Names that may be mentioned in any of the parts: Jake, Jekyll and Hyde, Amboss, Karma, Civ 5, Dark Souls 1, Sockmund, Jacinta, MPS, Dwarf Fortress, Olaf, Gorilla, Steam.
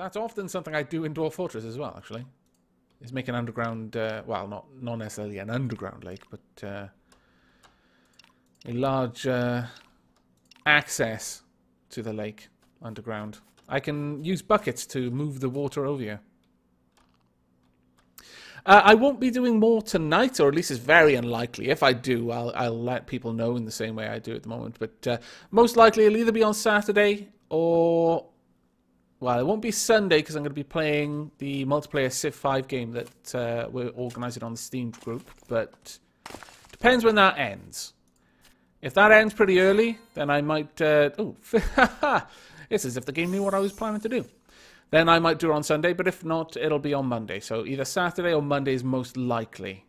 That's often something I do in Dwarf Fortress as well, actually. Is make an underground, well, not necessarily an underground lake, but a large access to the lake underground. I can use buckets to move the water over here. I won't be doing more tonight, or at least it's very unlikely. If I do, I'll let people know in the same way I do at the moment. But most likely it'll either be on Saturday or... Well, it won't be Sunday because I'm going to be playing the multiplayer Civ 5 game that we're organising on the Steam group. But depends when that ends. If that ends pretty early, then I might... oh, it's as if the game knew what I was planning to do. Then I might do it on Sunday, but if not, it'll be on Monday. So either Saturday or Monday is most likely.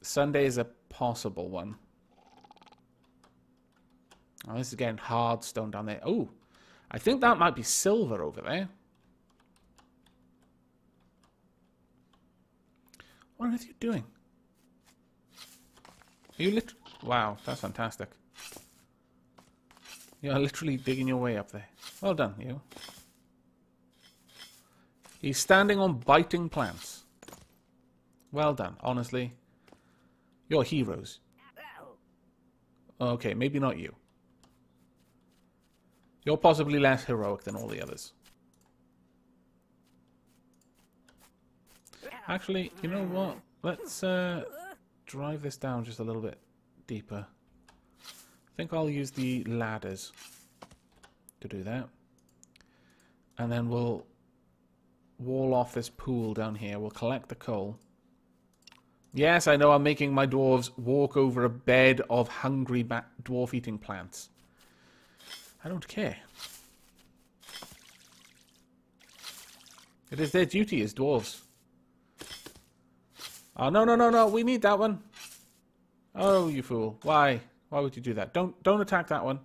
Sunday is a possible one. Oh, this is getting hard stone down there. Oh, I think that might be silver over there. What on earth are you doing? Are you literally... Wow, that's fantastic. You are literally digging your way up there. Well done, you. He's standing on biting plants. Well done, honestly. You're heroes. Okay, maybe not you. You're possibly less heroic than all the others. Actually, you know what? Let's drive this down just a little bit deeper. I think I'll use the ladders to do that. And then we'll wall off this pool down here. We'll collect the coal. Yes, I know I'm making my dwarves walk over a bed of hungry dwarf-eating plants. I don't care. It is their duty as dwarves. Oh, no, no, no, no. We need that one. Oh, you fool. Why? Why would you do that? Don't attack that one.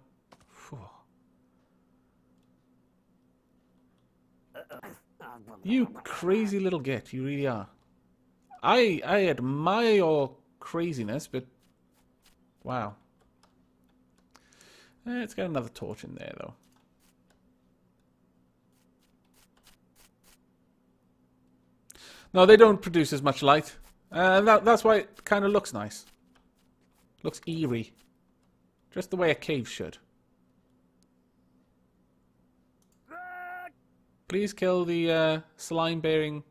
You crazy little git. You really are. I admire your craziness, but... Wow. Let's get another torch in there, though. No, they don't produce as much light. That's why it kind of looks nice. Looks eerie. Just the way a cave should. Please kill the slime-bearing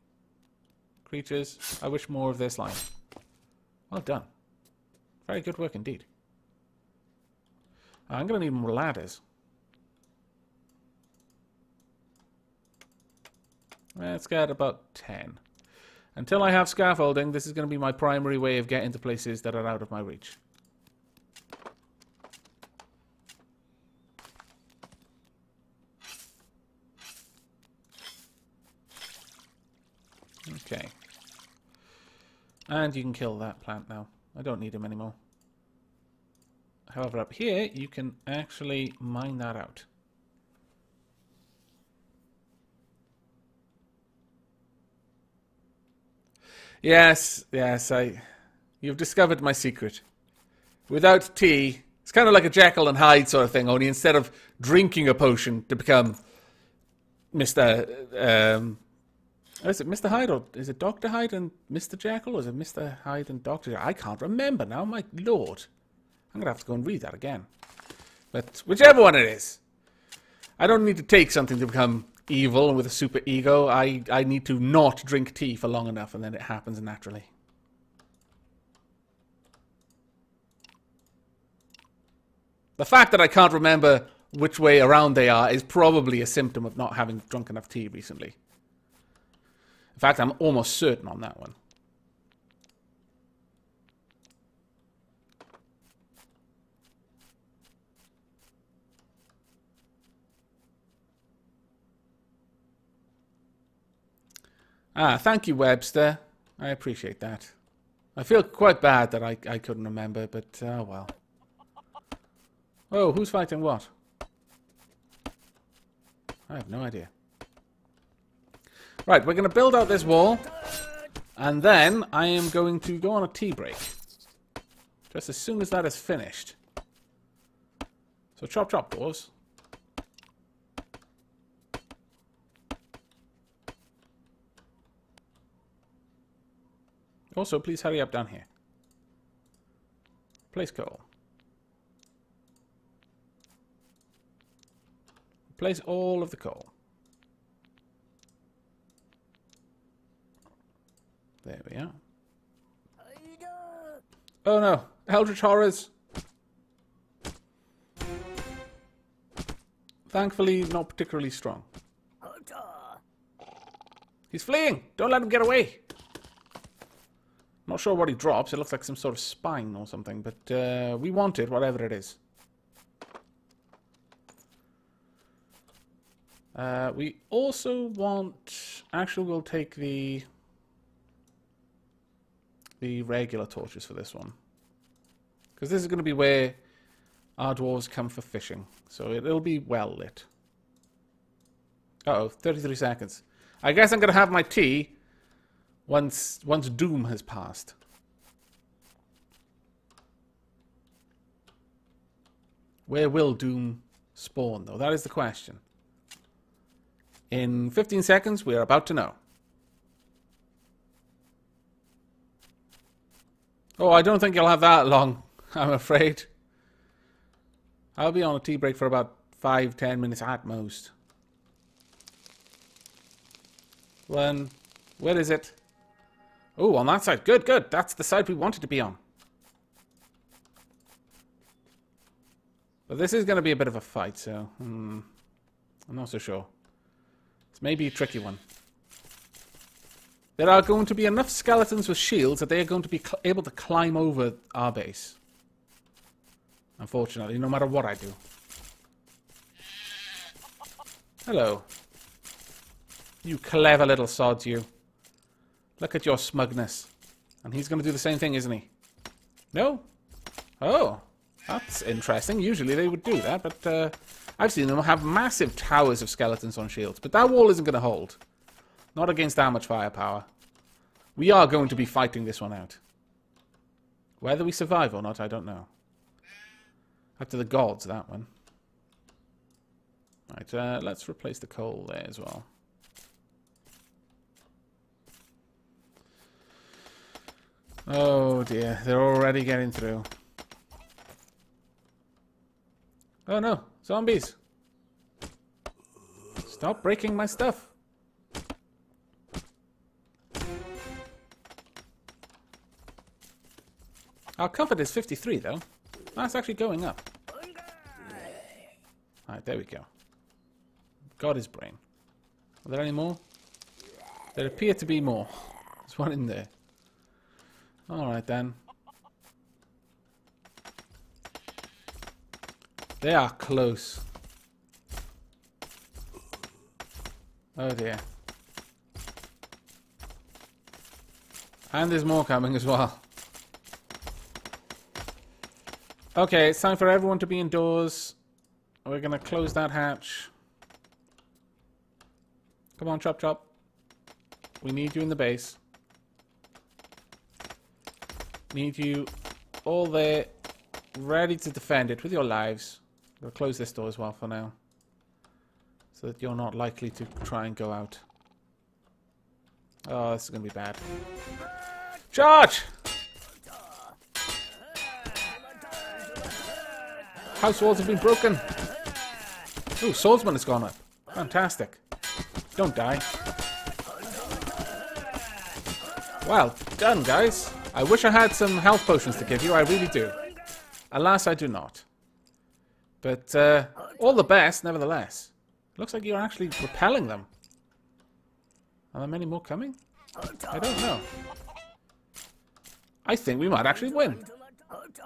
creatures. I wish more of their slime. Well done. Very good work indeed. I'm going to need more ladders. Let's get about 10. Until I have scaffolding, this is going to be my primary way of getting to places that are out of my reach. Okay. And you can kill that plant now. I don't need him anymore. However, up here, you can actually mine that out. Yes, yes, you've discovered my secret. Without tea, it's kind of like a Jekyll and Hyde sort of thing, only instead of drinking a potion to become Mr. Is it Mr. Hyde or is it Dr. Hyde and Mr. Jekyll? Or is it Mr. Hyde and Dr. Jekyll? I can't remember now, my lord. I'm going to have to go and read that again. But whichever one it is, I don't need to take something to become evil and with a super ego. I need to not drink tea for long enough and then it happens naturally. The fact that I can't remember which way around they are is probably a symptom of not having drunk enough tea recently. In fact, I'm almost certain on that one. Ah, thank you, Webster. I appreciate that. I feel quite bad that I couldn't remember, but, oh well. Oh, who's fighting what? I have no idea. Right, we're going to build out this wall, and then I am going to go on a tea break. Just as soon as that is finished. So chop chop, dwarves. Also, please hurry up down here. Place coal. Place all of the coal. There we are. Oh no! Eldritch Horrors! Thankfully, not particularly strong. He's fleeing! Don't let him get away! Not sure what he drops. It looks like some sort of spine or something, but we want it, whatever it is. We also want... Actually, we'll take the regular torches for this one. Because this is going to be where our dwarves come for fishing. So it'll be well lit. Uh-oh, 33 seconds. I guess I'm going to have my tea... Once doom has passed. Where will doom spawn, though? That is the question. In 15 seconds, we are about to know. Oh, I don't think you'll have that long, I'm afraid. I'll be on a tea break for about 5-10 minutes at most. One. Where is it? Oh, on that side. Good, good. That's the side we wanted to be on. But this is going to be a bit of a fight, so... I'm not so sure. It's maybe a tricky one. There are going to be enough skeletons with shields that they are going to be able to climb over our base. Unfortunately, no matter what I do. Hello. You clever little sods, you. Look at your smugness. And he's going to do the same thing, isn't he? No? Oh. That's interesting. Usually they would do that, but I've seen them have massive towers of skeletons on shields. But that wall isn't going to hold. Not against that much firepower. We are going to be fighting this one out. Whether we survive or not, I don't know. Up to the gods, that one. Right, let's replace the coal there as well. Oh dear, they're already getting through. Oh no, zombies! Stop breaking my stuff! Our comfort is 53 though. That's actually going up. Alright, there we go. Got his brain. Are there any more? There appear to be more. There's one in there. Alright then. They are close. Oh dear. And there's more coming as well. Okay, it's time for everyone to be indoors. We're gonna close that hatch. Come on, Chop Chop. We need you in the base. Need you all there, ready to defend it with your lives. We'll close this door as well for now. So that you're not likely to try and go out. Oh, this is going to be bad. Charge! House walls have been broken. Ooh, swordsman has gone up. Fantastic. Don't die. Well done, guys. I wish I had some health potions to give you, I really do. Alas, I do not. But, all the best, nevertheless. Looks like you're actually repelling them. Are there many more coming? I don't know. I think we might actually win.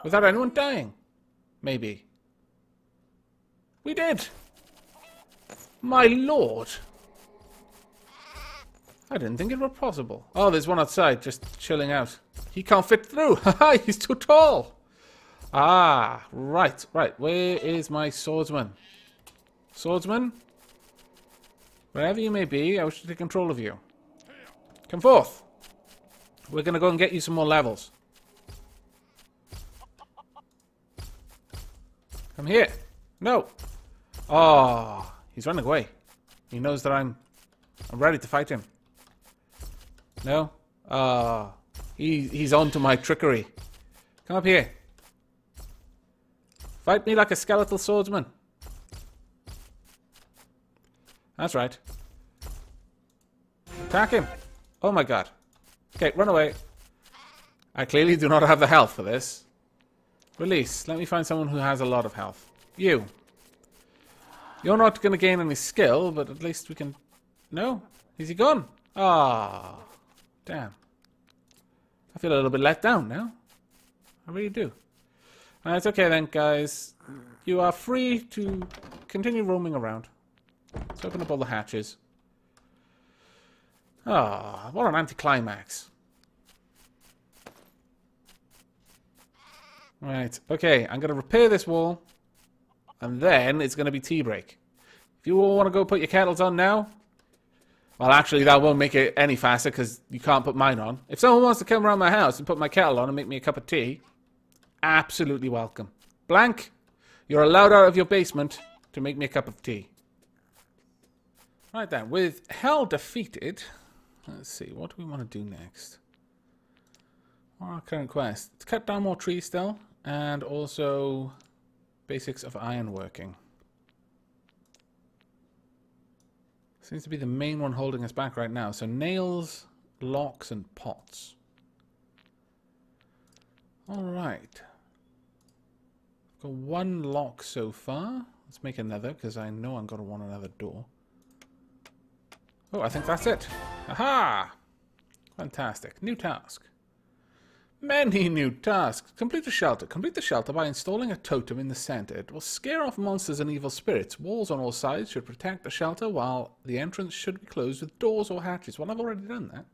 Without anyone dying. Maybe. We did! My lord! I didn't think it were possible. Oh, there's one outside, just chilling out. He can't fit through. Haha, he's too tall. Ah, right, right. Where is my swordsman? Swordsman? Wherever you may be, I wish to take control of you. Come forth. We're going to go and get you some more levels. Come here. No. Oh, he's running away. He knows that I'm ready to fight him. No? Ah. He's on to my trickery. Come up here. Fight me like a skeletal swordsman. That's right. Attack him. Oh my god. Okay, run away. I clearly do not have the health for this. Release. Let me find someone who has a lot of health. You. You're not going to gain any skill, but at least we can... No? Is he gone? Ah, damn. I feel a little bit let down now. I really do. It's okay then, guys. You are free to continue roaming around. Let's open up all the hatches. Ah, what an anticlimax. Right, okay, I'm going to repair this wall, and then it's going to be tea break. If you all want to go put your kettles on now, well, actually, that won't make it any faster because you can't put mine on. If someone wants to come around my house and put my kettle on and make me a cup of tea, absolutely welcome. Blank, you're allowed out of your basement to make me a cup of tea. Right then, with hell defeated, let's see, what do we want to do next? Our current quest, let's cut down more trees still, and also basics of ironworking. Seems to be the main one holding us back right now. So nails, locks, and pots. Alright. Got one lock so far. Let's make another, because I know I'm going to want another door. Oh, I think that's it. Aha! Fantastic. New task. Many new tasks. Complete the shelter. Complete the shelter by installing a totem in the center. It will scare off monsters and evil spirits. Walls on all sides should protect the shelter, while the entrance should be closed with doors or hatches. Well, I've already done that.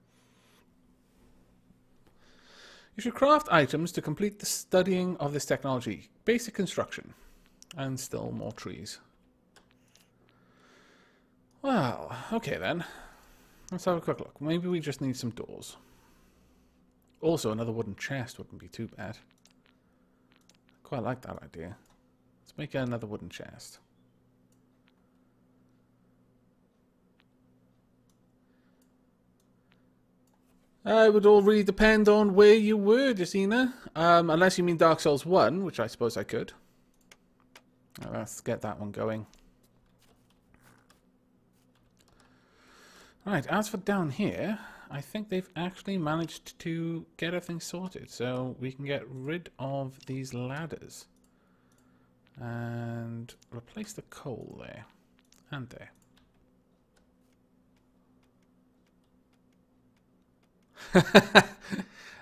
You should craft items to complete the studying of this technology. Basic construction. And still more trees. Well, okay then. Let's have a quick look. Maybe we just need some doors. Also, another wooden chest wouldn't be too bad. I quite like that idea. Let's make another wooden chest. It would all really depend on where you were, Jacinta. Unless you mean Dark Souls 1, which I suppose I could. Right, let's get that one going. Alright, as for down here... I think they've actually managed to get everything sorted, so we can get rid of these ladders and replace the coal there and there.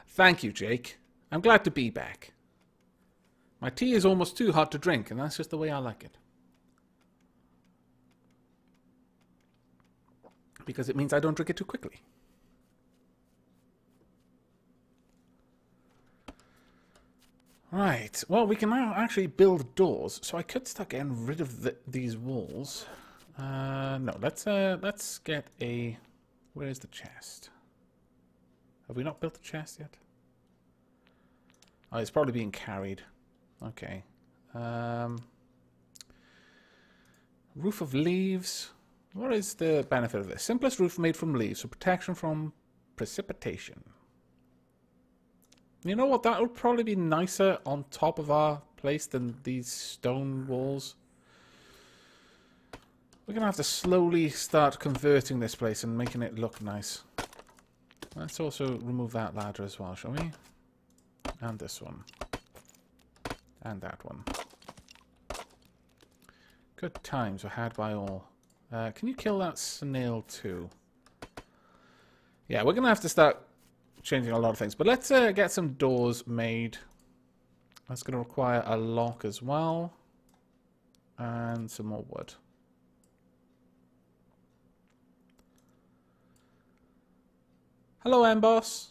Thank you, Jake. I'm glad to be back. My tea is almost too hot to drink, and that's just the way I like it. Because it means I don't drink it too quickly. Right, well, we can now actually build doors, so I could start getting rid of these walls. No, let's get a... Where is the chest? Have we not built the chest yet? Oh, it's probably being carried. Okay. Roof of leaves. What is the benefit of this? Simplest roof made from leaves, so protection from precipitation. You know what, that would probably be nicer on top of our place than these stone walls. We're going to have to slowly start converting this place and making it look nice. Let's also remove that ladder as well, shall we? And this one. And that one. Good times were had by all. Can you kill that snail too? Yeah, we're going to have to start... changing a lot of things, but let's get some doors made. That's going to require a lock as well, and some more wood. Hello, Amboss.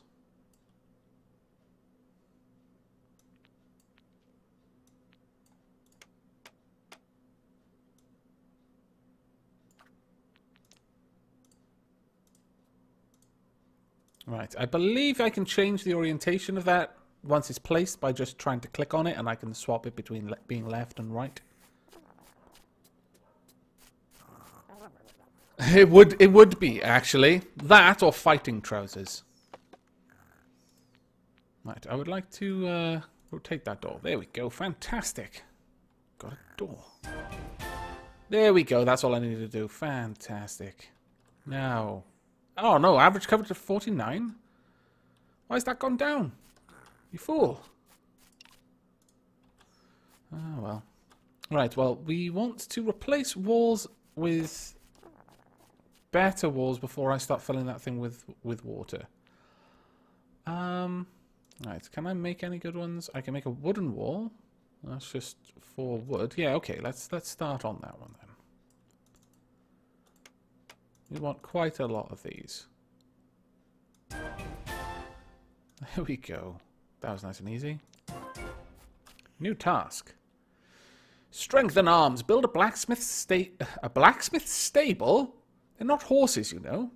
Right, I believe I can change the orientation of that once it's placed by just trying to click on it, and I can swap it between being left and right. It would be, actually. That or fighting trousers. Right, I would like to rotate that door. There we go. Fantastic. Got a door. There we go. That's all I needed to do. Fantastic. Now. Oh, no. Average coverage of 49? Why's that gone down? You fool. Oh, well. Right, well, we want to replace walls with better walls before I start filling that thing with water. Right, can I make any good ones? I can make a wooden wall. That's just for wood. Yeah, okay, let's start on that one then. We want quite a lot of these. There we go. That was nice and easy. New task. Strengthen arms. Build a blacksmith stable? They're not horses, you know.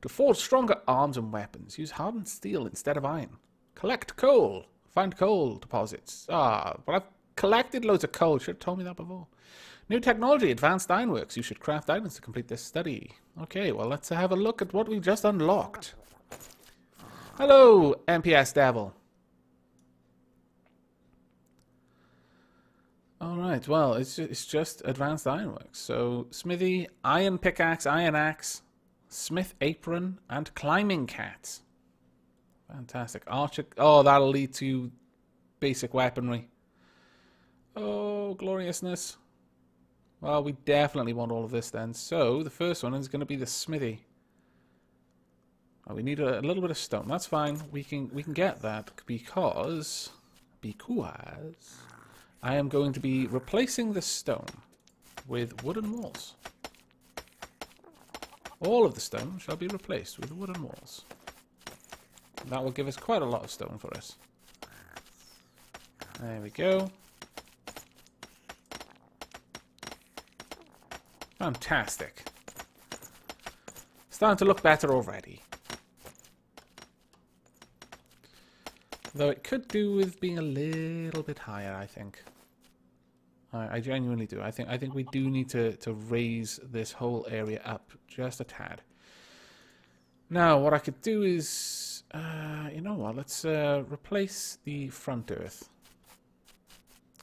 To forge stronger arms and weapons, use hardened steel instead of iron. Collect coal. Find coal deposits. Ah, but I've collected loads of coal. You should have told me that before. New technology. Advanced ironworks. You should craft items to complete this study. Okay, well, let's have a look at what we've just unlocked. Hello, MPS devil. Alright, well, it's just advanced ironworks. So, smithy, iron pickaxe, iron axe, smith apron, and climbing cat. Fantastic. Archer. Oh, that'll lead to basic weaponry. Oh, gloriousness. Well, we definitely want all of this then. So, the first one is going to be the smithy. Oh, we need a little bit of stone. That's fine. We can get that because I am going to be replacing the stone with wooden walls. All of the stone shall be replaced with wooden walls. That will give us quite a lot of stone for us. There we go. Fantastic. Starting to look better already. Though it could do with being a little bit higher, I think. I genuinely do. I think we do need to raise this whole area up just a tad. Now, what I could do is, you know what? Let's replace the front earth.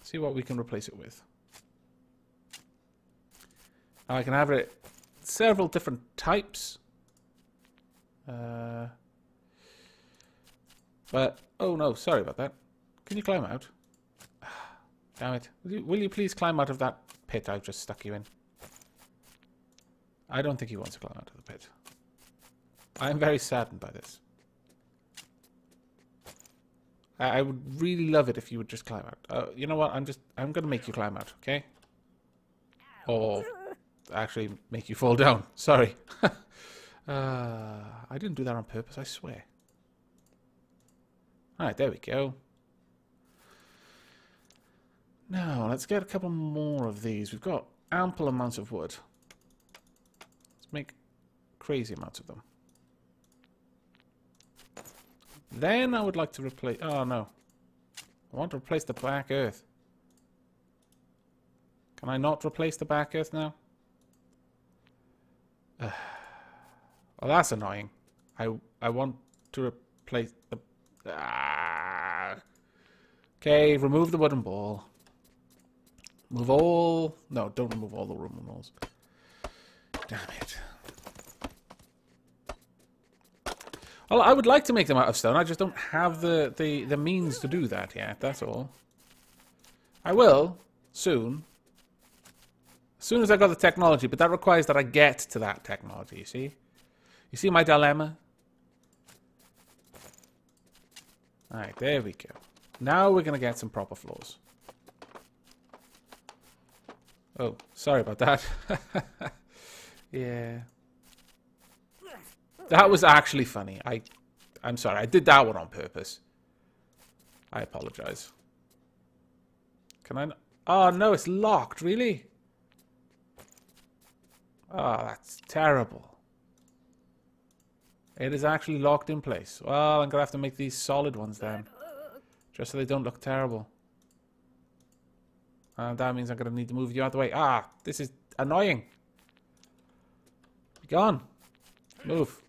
See what we can replace it with. Now, I can have it several different types. But oh no, sorry about that. Can you climb out? Damn it. Will you please climb out of that pit I've just stuck you in? I don't think he wants to climb out of the pit. I am very saddened by this. I would really love it if you would just climb out. You know what? I'm going to make you climb out, okay? Or actually make you fall down. Sorry. I didn't do that on purpose, I swear. Alright, there we go. Now, let's get a couple more of these. We've got ample amounts of wood. Let's make crazy amounts of them. Then I would like to replace... Oh, no. I want to replace the back earth. Can I not replace the back earth now? Well, that's annoying. I want to replace the... Ah. Okay, remove the wooden ball. Move all... No, don't remove all the wooden walls. Damn it. Well, I would like to make them out of stone. I just don't have the means to do that yet, that's all. I will, soon. As soon as I got the technology, but that requires that I get to that technology, you see? You see my dilemma? Alright, there we go. Now we're going to get some proper floors. Oh, sorry about that. Yeah. That was actually funny. I'm sorry, I did that one on purpose. I apologize. Can I... Oh, no, it's locked, really? Oh, that's terrible. It is actually locked in place. Well, I'm going to have to make these solid ones then. Just so they don't look terrible. And that means I'm going to need to move you out of the way. Ah, this is annoying. Be gone. Move.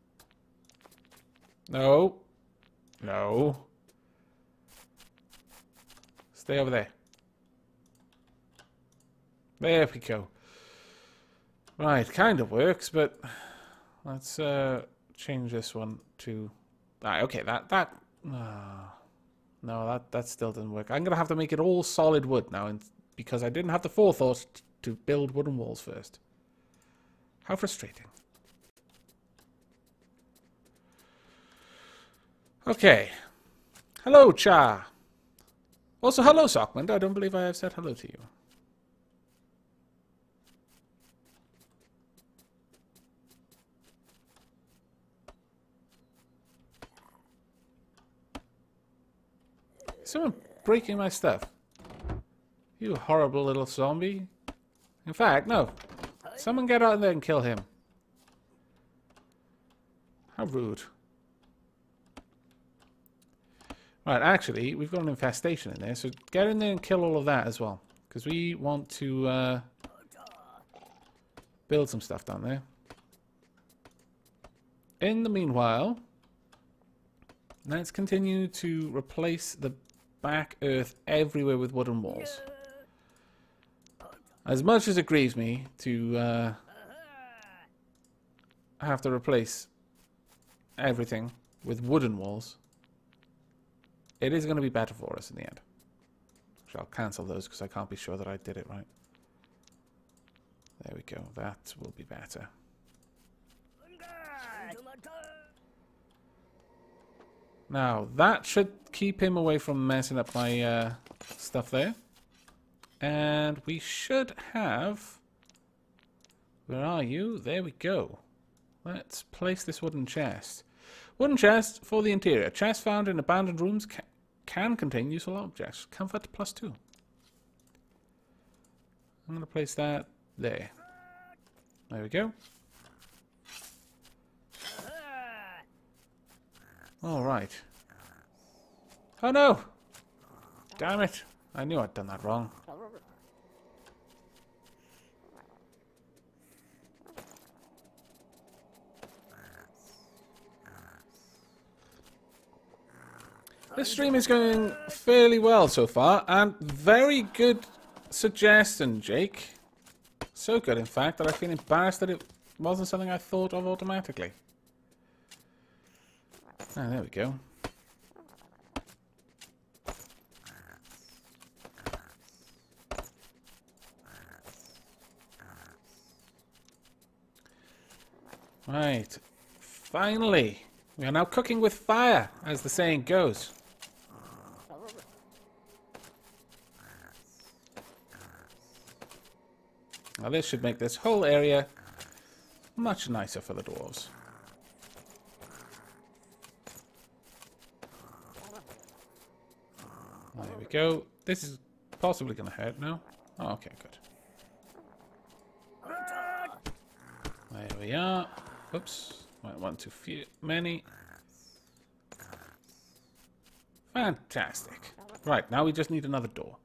No. No. Stay over there. There we go. Right, kind of works, but let's change this one to... Ah, okay, that still doesn't work. I'm going to have to make it all solid wood now, and because I didn't have the forethought to build wooden walls first. How frustrating. Okay. Hello, Cha. Also, hello, Sockmund. I don't believe I have said hello to you. Someone breaking my stuff. You horrible little zombie. In fact, no. Someone get out there and kill him. How rude. Right, actually, we've got an infestation in there, so get in there and kill all of that as well. Because we want to build some stuff down there. In the meanwhile, let's continue to replace the back earth everywhere with wooden walls. As much as it grieves me to have to replace everything with wooden walls, it is going to be better for us in the end. I'll cancel those because I can't be sure that I did it right. There we go. That will be better. Now, that should keep him away from messing up my stuff there. And we should have... Where are you? There we go. Let's place this wooden chest. Wooden chest for the interior. Chests found in abandoned rooms can contain useful objects. Comfort +2. I'm going to place that there. There we go. Alright. Oh no! Damn it. I knew I'd done that wrong. This stream is going fairly well so far, and very good suggestion, Jake. So good, in fact, that I feel embarrassed that it wasn't something I thought of automatically. Ah, there we go. Right. Finally. We are now cooking with fire, as the saying goes. Now this should make this whole area much nicer for the dwarves. There we go. This is possibly going to hurt now. Oh, okay, good. There we are. Oops. Might want too few, many. Fantastic. Right, now we just need another door.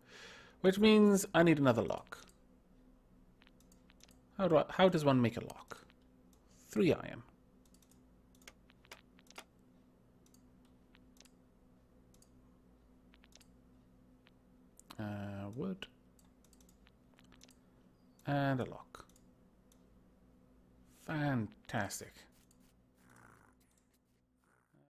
Which means I need another lock. How does one make a lock? 3 iron. Wood. And a lock. Fantastic.